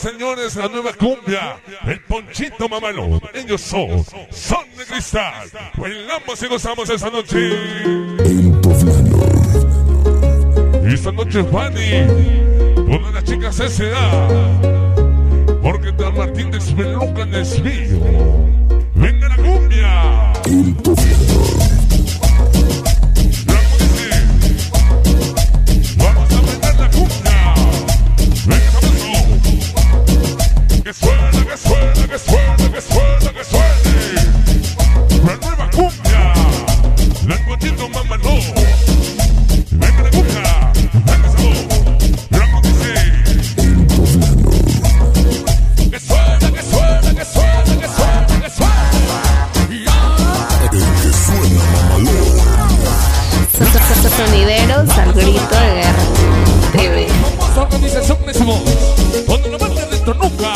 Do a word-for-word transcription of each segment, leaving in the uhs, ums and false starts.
señores, la nueva cumbia, el Ponchito Mamalón. Ellos son, son de cristal. Bailamos y gozamos esta noche. El poblano. Y esta noche es Bani, todas las chicas S A porque Dan Martín desmeluca en desvío. Venga la cumbia. El poblano. Que suene, que suene, que suene, que suene, que suene. La nueva cumbia, la Ponchito Mamalón. Venga la cumbia, venga sabor, la que que suene, que suene, que suene, que suene, que suene. El que suena Mamalón. Sonideros al grito de guerra. T V. Solo dice son mismos. Cuando no manda dentro nunca.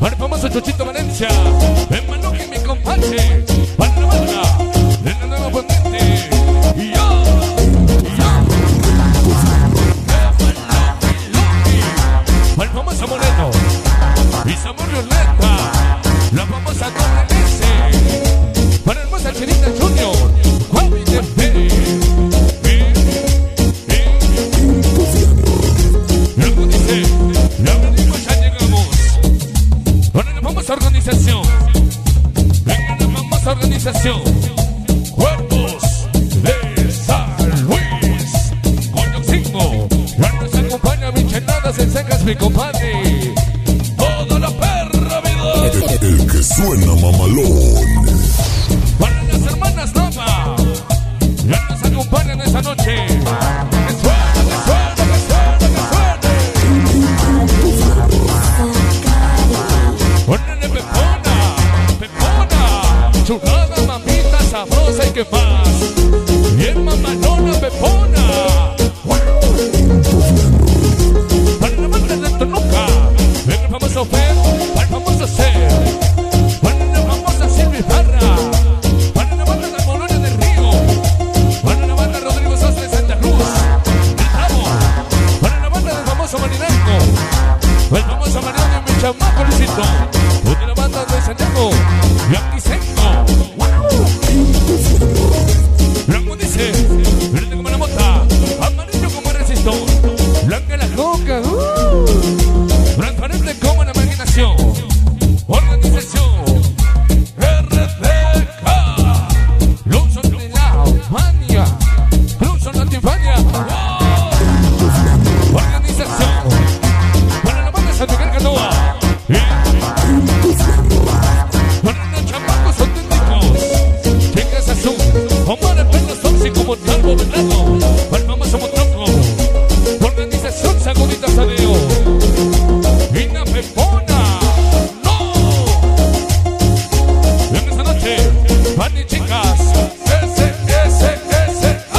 Para el famoso Chuchito Valencia, Memo López y mi compadre, para la banda de la nueva potente. Y yo, y yo, para el famoso Moleto y Sabor Violeta, la famosa Torre Lese, para el hermosa Chinita Junior, Juan Víctor Pérez. Cuerpos de San Luis, Coño cinco, ya nos acompaña micheladas en secas, mi compadre. Toda la perra vida. El, el que suena mamalón. Para las hermanas Nava, ya nos acompañan esta noche. Que suena, que suena, que suena, que suena. Ponele pepona, pepona, chulada. Sabrosa y que más, bien mamalona, pepona. Para la banda de la Tonuca, venga el famoso Feo, para el famoso Ser, para la famosa Silvia Barra, para la banda de la Colonia del Río, para la banda Rodrigo Sosa de Santa Cruz, para la banda del famoso Marinango, el famoso Mariano y mi chamaco Luisito, de la banda de Santiago, y aquí Senco. Blanco dice, verde como la mota, amarillo como el resistor, blanca la coca, uh, transparente como la imaginación, organización, R D K, Luzon de la Humania, Luzon de la Tifania, wow, organización, para la banda de San Miguel Canoa, Montalvo, Venado, para el famoso Montalvo, organización Sagudita Sadeo, Ina Pepona, no, en esta noche, Pani Chicas, S S S A,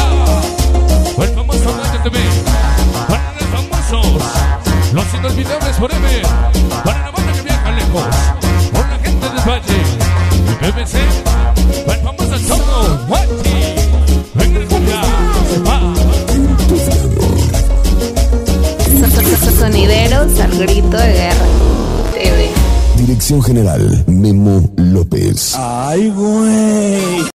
para el famoso Nacho T V, para los famosos, los inolvidables forever, para la banda que viaja lejos, por la gente del Valle, el B B C, para el famoso Sono, Guachi. Sonideros al grito de guerra. T V. Dirección General Memo López. Ay, güey.